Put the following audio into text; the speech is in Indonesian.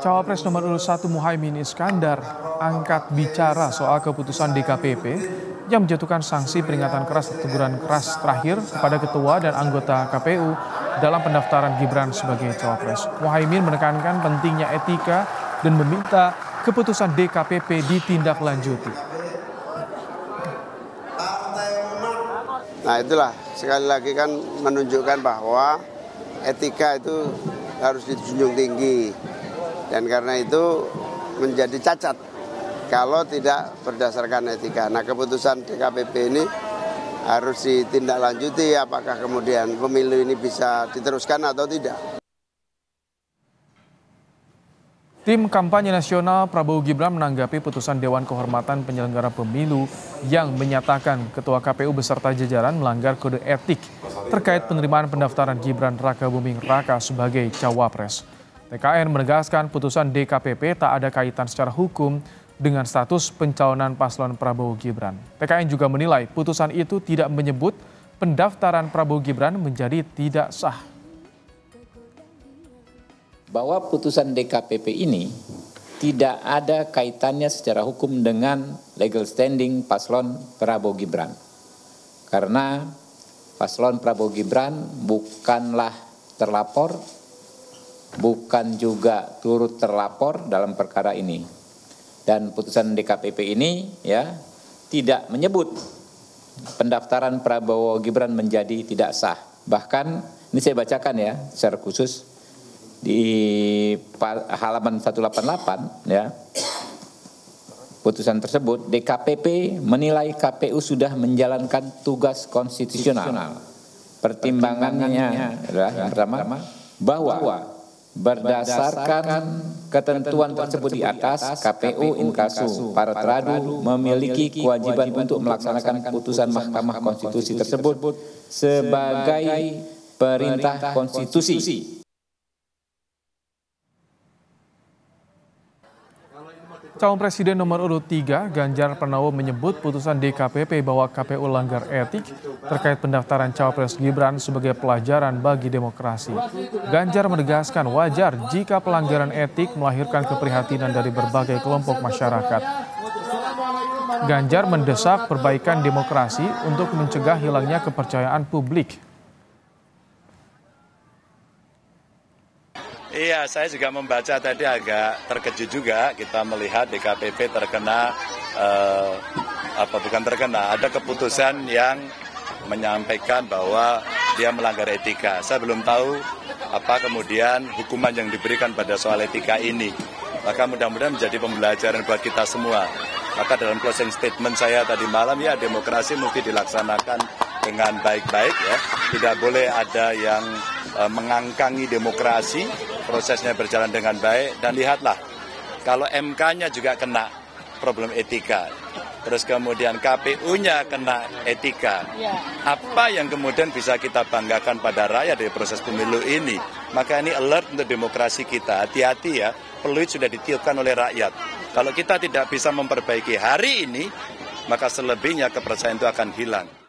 Cawapres nomor urut 1 Muhaymin Iskandar angkat bicara soal keputusan DKPP yang menjatuhkan sanksi peringatan keras dan teguran keras terakhir kepada ketua dan anggota KPU dalam pendaftaran Gibran sebagai Cawapres. Muhaymin menekankan pentingnya etika dan meminta keputusan DKPP ditindaklanjuti. Nah itulah, sekali lagi kan menunjukkan bahwa etika itu harus dijunjung tinggi. Dan karena itu menjadi cacat kalau tidak berdasarkan etika. Nah, keputusan DKPP ini harus ditindaklanjuti apakah kemudian pemilu ini bisa diteruskan atau tidak. Tim kampanye nasional Prabowo-Gibran menanggapi putusan Dewan Kehormatan Penyelenggara Pemilu yang menyatakan Ketua KPU beserta jajaran melanggar kode etik terkait penerimaan pendaftaran Gibran Rakabuming Raka sebagai Cawapres. TKN menegaskan putusan DKPP tak ada kaitan secara hukum dengan status pencalonan paslon Prabowo-Gibran. TKN juga menilai putusan itu tidak menyebut pendaftaran Prabowo-Gibran menjadi tidak sah. Bahwa putusan DKPP ini tidak ada kaitannya secara hukum dengan legal standing paslon Prabowo-Gibran. Karena paslon Prabowo-Gibran bukanlah terlapor, bukan juga turut terlapor dalam perkara ini. Dan putusan DKPP ini ya tidak menyebut pendaftaran Prabowo Gibran menjadi tidak sah. Bahkan ini saya bacakan ya secara khusus di halaman 188 ya. Putusan tersebut DKPP menilai KPU sudah menjalankan tugas konstitusional. Pertimbangannya adalah yang pertama bahwa berdasarkan ketentuan tersebut di atas, KPU inkasu para teradu memiliki kewajiban untuk melaksanakan putusan Mahkamah Konstitusi tersebut sebagai perintah konstitusi. Calon Presiden nomor urut 3 Ganjar Pranowo menyebut putusan DKPP bahwa KPU langgar etik terkait pendaftaran Cawapres Gibran sebagai pelajaran bagi demokrasi. Ganjar menegaskan wajar jika pelanggaran etik melahirkan keprihatinan dari berbagai kelompok masyarakat. Ganjar mendesak perbaikan demokrasi untuk mencegah hilangnya kepercayaan publik. Iya, saya juga membaca tadi agak terkejut juga kita melihat DKPP terkena, ada keputusan yang menyampaikan bahwa dia melanggar etika. Saya belum tahu apa kemudian hukuman yang diberikan pada soal etika ini. Maka mudah-mudahan menjadi pembelajaran buat kita semua. Maka dalam closing statement saya tadi malam, ya demokrasi mesti dilaksanakan dengan baik-baik ya. Tidak boleh ada yang mengangkangi demokrasi. Prosesnya berjalan dengan baik dan lihatlah kalau MK-nya juga kena problem etika, terus kemudian KPU-nya kena etika. Apa yang kemudian bisa kita banggakan pada rakyat dari proses pemilu ini? Maka ini alert untuk demokrasi kita. Hati-hati ya, peluit sudah ditiupkan oleh rakyat. Kalau kita tidak bisa memperbaiki hari ini, maka selebihnya kepercayaan itu akan hilang.